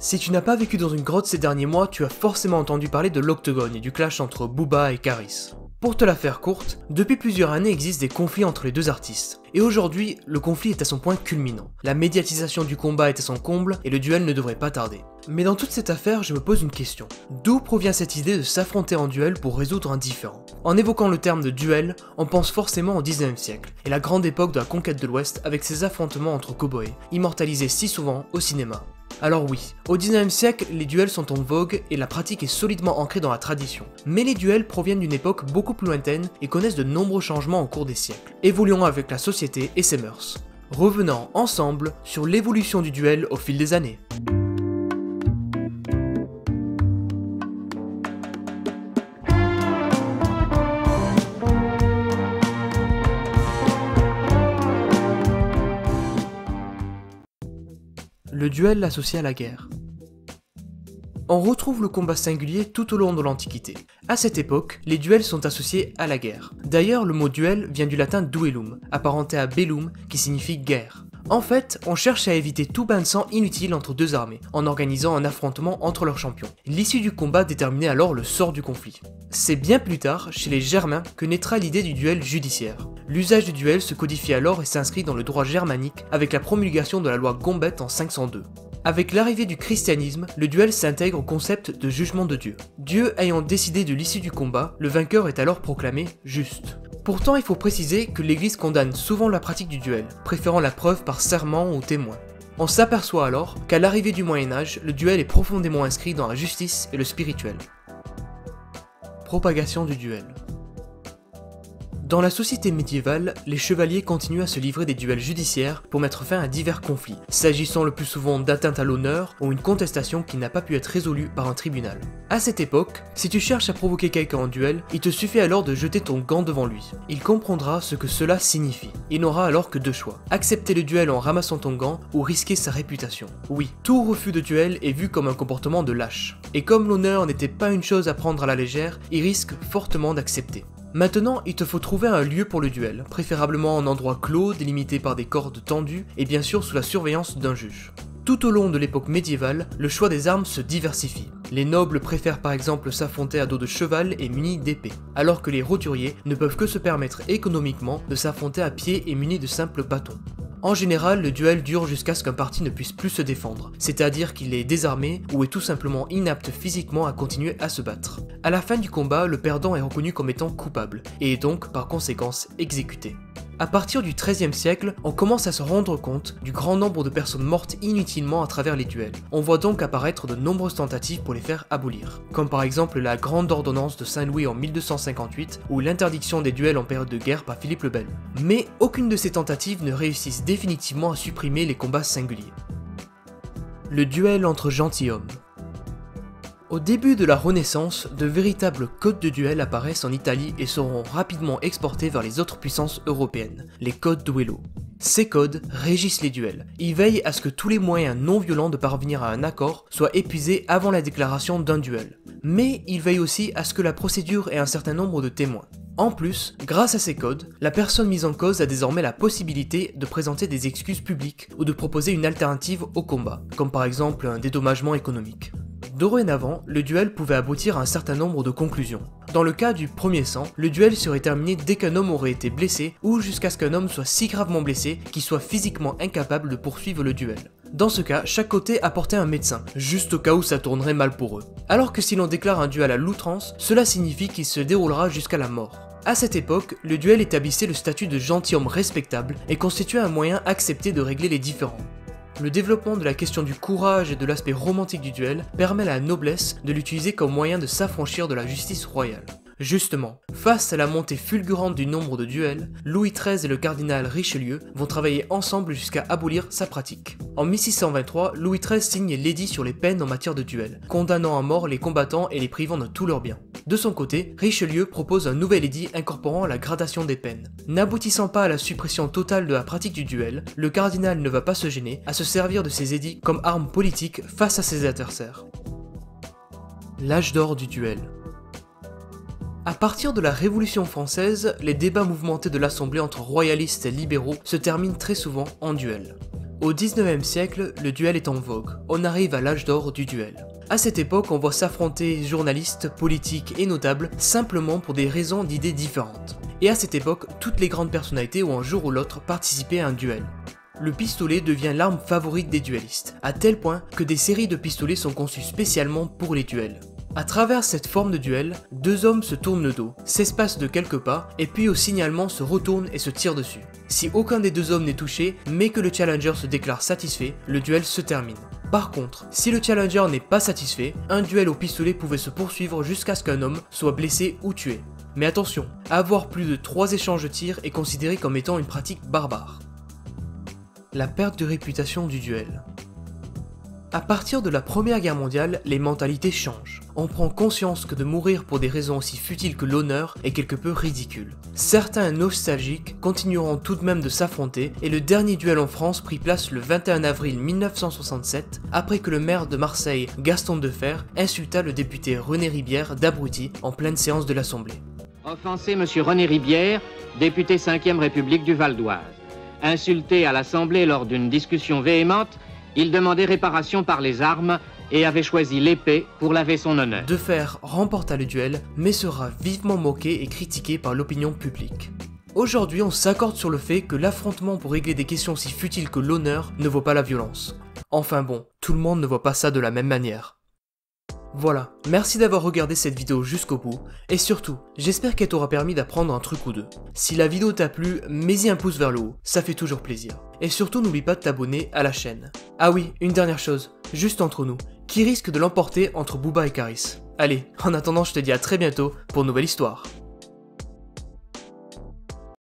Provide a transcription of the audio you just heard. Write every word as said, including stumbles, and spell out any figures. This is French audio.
Si tu n'as pas vécu dans une grotte ces derniers mois, tu as forcément entendu parler de l'Octogone et du clash entre Booba et Kaaris. Pour te la faire courte, depuis plusieurs années existent des conflits entre les deux artistes. Et aujourd'hui, le conflit est à son point culminant. La médiatisation du combat est à son comble et le duel ne devrait pas tarder. Mais dans toute cette affaire, je me pose une question. D'où provient cette idée de s'affronter en duel pour résoudre un différend? En évoquant le terme de duel, on pense forcément au dix-neuvième siècle, et la grande époque de la conquête de l'Ouest avec ses affrontements entre cow-boys, immortalisés si souvent au cinéma. Alors oui, au dix-neuvième siècle, les duels sont en vogue et la pratique est solidement ancrée dans la tradition. Mais les duels proviennent d'une époque beaucoup plus lointaine et connaissent de nombreux changements au cours des siècles, évoluant avec la société et ses mœurs. Revenons ensemble sur l'évolution du duel au fil des années. Le duel associé à la guerre. On retrouve le combat singulier tout au long de l'Antiquité. À cette époque, les duels sont associés à la guerre. D'ailleurs, le mot duel vient du latin duellum, apparenté à bellum, qui signifie guerre. En fait, on cherche à éviter tout bain de sang inutile entre deux armées, en organisant un affrontement entre leurs champions. L'issue du combat déterminait alors le sort du conflit. C'est bien plus tard, chez les Germains, que naîtra l'idée du duel judiciaire. L'usage du duel se codifie alors et s'inscrit dans le droit germanique avec la promulgation de la loi Gambetta en cinq cent deux. Avec l'arrivée du christianisme, le duel s'intègre au concept de jugement de Dieu. Dieu ayant décidé de l'issue du combat, le vainqueur est alors proclamé juste. Pourtant, il faut préciser que l'Église condamne souvent la pratique du duel, préférant la preuve par serment ou témoin. On s'aperçoit alors qu'à l'arrivée du Moyen-Âge, le duel est profondément inscrit dans la justice et le spirituel. Propagation du duel. Dans la société médiévale, les chevaliers continuent à se livrer des duels judiciaires pour mettre fin à divers conflits, s'agissant le plus souvent d'atteintes à l'honneur ou une contestation qui n'a pas pu être résolue par un tribunal. À cette époque, si tu cherches à provoquer quelqu'un en duel, il te suffit alors de jeter ton gant devant lui. Il comprendra ce que cela signifie. Il n'aura alors que deux choix, accepter le duel en ramassant ton gant ou risquer sa réputation. Oui, tout refus de duel est vu comme un comportement de lâche, et comme l'honneur n'était pas une chose à prendre à la légère, il risque fortement d'accepter. Maintenant, il te faut trouver un lieu pour le duel, préférablement un endroit clos, délimité par des cordes tendues, et bien sûr sous la surveillance d'un juge. Tout au long de l'époque médiévale, le choix des armes se diversifie. Les nobles préfèrent par exemple s'affronter à dos de cheval et munis d'épées, alors que les roturiers ne peuvent que se permettre économiquement de s'affronter à pied et munis de simples bâtons. En général, le duel dure jusqu'à ce qu'un parti ne puisse plus se défendre, c'est-à-dire qu'il est désarmé ou est tout simplement inapte physiquement à continuer à se battre. À la fin du combat, le perdant est reconnu comme étant coupable, et est donc par conséquence exécuté. À partir du treizième siècle, on commence à se rendre compte du grand nombre de personnes mortes inutilement à travers les duels. On voit donc apparaître de nombreuses tentatives pour les faire abolir, comme par exemple la grande ordonnance de Saint-Louis en mille deux cent cinquante-huit ou l'interdiction des duels en période de guerre par Philippe le Bel. Mais aucune de ces tentatives ne réussissent définitivement à supprimer les combats singuliers. Le duel entre gentilshommes. Au début de la Renaissance, de véritables codes de duel apparaissent en Italie et seront rapidement exportés vers les autres puissances européennes, les codes duello. Ces codes régissent les duels. Ils veillent à ce que tous les moyens non violents de parvenir à un accord soient épuisés avant la déclaration d'un duel. Mais ils veillent aussi à ce que la procédure ait un certain nombre de témoins. En plus, grâce à ces codes, la personne mise en cause a désormais la possibilité de présenter des excuses publiques ou de proposer une alternative au combat, comme par exemple un dédommagement économique. Dorénavant, le duel pouvait aboutir à un certain nombre de conclusions. Dans le cas du premier sang, le duel serait terminé dès qu'un homme aurait été blessé ou jusqu'à ce qu'un homme soit si gravement blessé qu'il soit physiquement incapable de poursuivre le duel. Dans ce cas, chaque côté apportait un médecin, juste au cas où ça tournerait mal pour eux. Alors que si l'on déclare un duel à l'outrance, cela signifie qu'il se déroulera jusqu'à la mort. À cette époque, le duel établissait le statut de gentilhomme respectable et constituait un moyen accepté de régler les différends. Le développement de la question du courage et de l'aspect romantique du duel permet à la noblesse de l'utiliser comme moyen de s'affranchir de la justice royale. Justement, face à la montée fulgurante du nombre de duels, Louis treize et le cardinal Richelieu vont travailler ensemble jusqu'à abolir sa pratique. En mille six cent vingt-trois, Louis treize signe l'édit sur les peines en matière de duel, condamnant à mort les combattants et les privant de tous leurs biens. De son côté, Richelieu propose un nouvel édit incorporant la gradation des peines. N'aboutissant pas à la suppression totale de la pratique du duel, le cardinal ne va pas se gêner à se servir de ces édits comme arme politique face à ses adversaires. L'âge d'or du duel. À partir de la Révolution française, les débats mouvementés de l'Assemblée entre royalistes et libéraux se terminent très souvent en duel. Au dix-neuvième siècle, le duel est en vogue. On arrive à l'âge d'or du duel. À cette époque, on voit s'affronter journalistes, politiques et notables simplement pour des raisons d'idées différentes. Et à cette époque, toutes les grandes personnalités ont un jour ou l'autre participé à un duel. Le pistolet devient l'arme favorite des duellistes, à tel point que des séries de pistolets sont conçues spécialement pour les duels. À travers cette forme de duel, deux hommes se tournent le dos, s'espacent de quelques pas, et puis au signalement se retournent et se tirent dessus. Si aucun des deux hommes n'est touché, mais que le challenger se déclare satisfait, le duel se termine. Par contre, si le challenger n'est pas satisfait, un duel au pistolet pouvait se poursuivre jusqu'à ce qu'un homme soit blessé ou tué. Mais attention, avoir plus de trois échanges de tirs est considéré comme étant une pratique barbare. La perte de réputation du duel. À partir de la Première Guerre mondiale, les mentalités changent. On prend conscience que de mourir pour des raisons aussi futiles que l'honneur est quelque peu ridicule. Certains nostalgiques continueront tout de même de s'affronter et le dernier duel en France prit place le vingt et un avril mille neuf cent soixante-sept après que le maire de Marseille, Gaston Deferre, insulta le député René Ribière d'abruti en pleine séance de l'Assemblée. Offensé monsieur René Ribière, député cinquième République du Val-d'Oise. Insulté à l'Assemblée lors d'une discussion véhémente, il demandait réparation par les armes et avait choisi l'épée pour laver son honneur. Deferre remporta le duel, mais sera vivement moqué et critiqué par l'opinion publique. Aujourd'hui, on s'accorde sur le fait que l'affrontement pour régler des questions si futiles que l'honneur ne vaut pas la violence. Enfin bon, tout le monde ne voit pas ça de la même manière. Voilà, merci d'avoir regardé cette vidéo jusqu'au bout, et surtout, j'espère qu'elle t'aura permis d'apprendre un truc ou deux. Si la vidéo t'a plu, mets-y un pouce vers le haut, ça fait toujours plaisir. Et surtout n'oublie pas de t'abonner à la chaîne. Ah oui, une dernière chose, juste entre nous, qui risque de l'emporter entre Booba et Kaaris? Allez, en attendant je te dis à très bientôt pour une nouvelle histoire.